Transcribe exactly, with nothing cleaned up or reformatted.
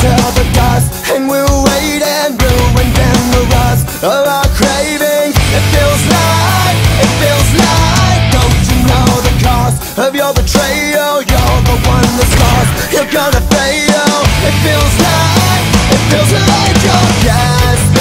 tell the guys, and we'll wait and ruin them. The rise of our cravings. It feels like, it feels like, don't you know the cost of your betrayal? You're the one that's lost, you're gonna fail. It feels like, it feels like you're gas.